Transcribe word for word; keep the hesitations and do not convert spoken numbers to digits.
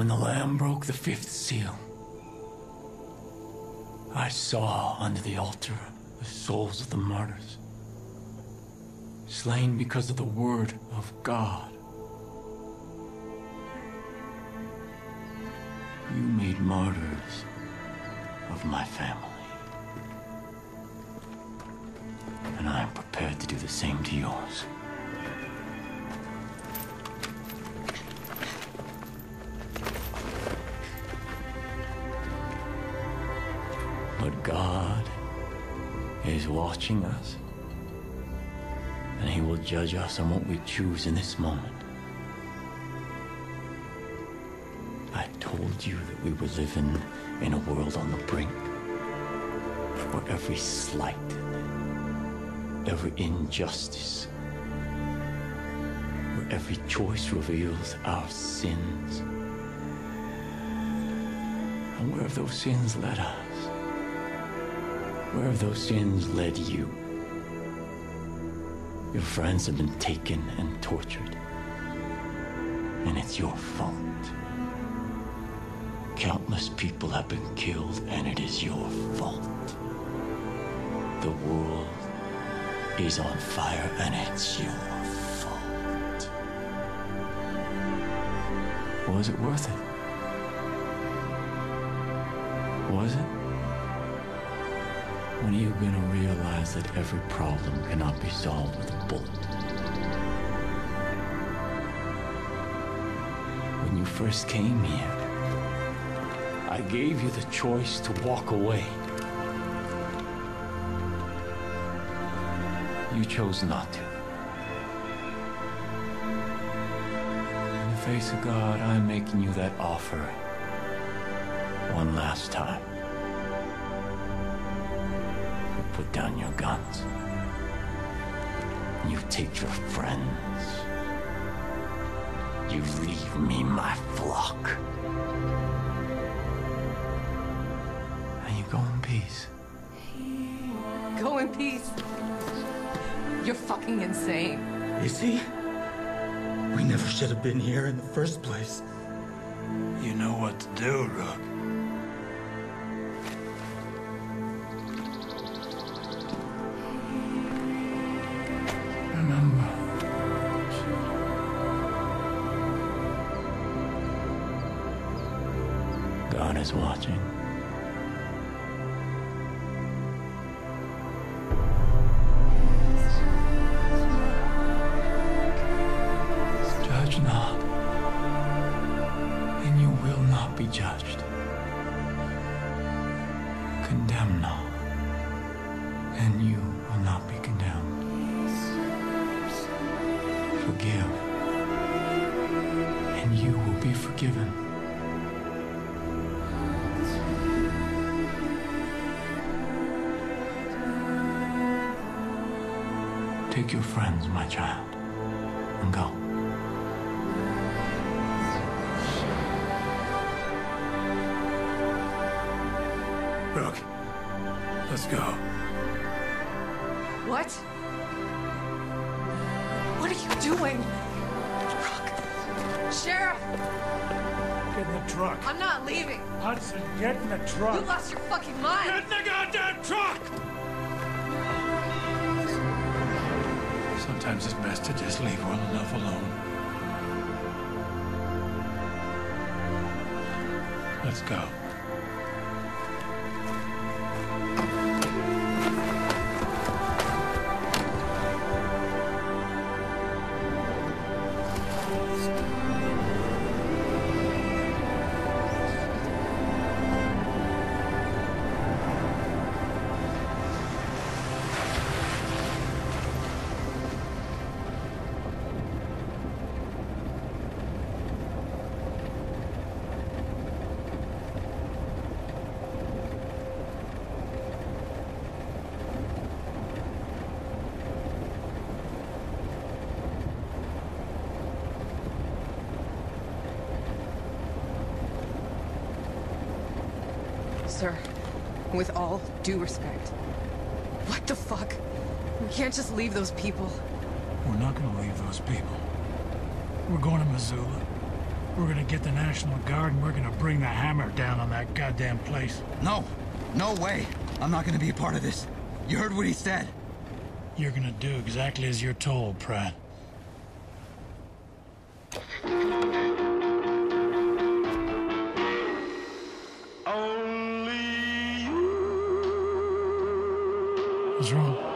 When the Lamb broke the fifth seal, I saw under the altar the souls of the martyrs, slain because of the word of God. You made martyrs of my family. And I am prepared to do the same to yours. But God is watching us, and He will judge us on what we choose in this moment. I told you that we were living in a world on the brink, where every slight, every injustice, where every choice reveals our sins, and where have those sins led us? Where have those sins led you? Your friends have been taken and tortured, and it's your fault. Countless people have been killed, and it is your fault. The world is on fire, and it's your fault. Was it worth it? Was it? When are you going to realize that every problem cannot be solved with a bullet? When you first came here, I gave you the choice to walk away. You chose not to. In the face of God, I'm making you that offer one last time. Put down your guns. You take your friends. You leave me my flock. And you go in peace. Go in peace? You're fucking insane. Is he? We never should have been here in the first place. You know what to do, Rook. God is watching. Judge not, and you will not be judged. Condemn not, and you will not be condemned. Forgive, and you will be forgiven. Take your friends, my child, and go. Brooke, let's go. What? What are you doing? Brooke! Sheriff! Get in the truck. I'm not leaving. Hudson, get in the truck. You lost your fucking mind. Get in the goddamn truck! Sometimes it's best to just leave well enough alone. Let's go. Sir, with all due respect, what the fuck? We can't just leave those people. We're not gonna leave those people. We're going to Missoula. We're gonna get the National Guard and we're gonna bring the hammer down on that goddamn place. No, no way. I'm not gonna be a part of this. You heard what he said. You're gonna do exactly as you're told, Pratt. Only you. What's wrong?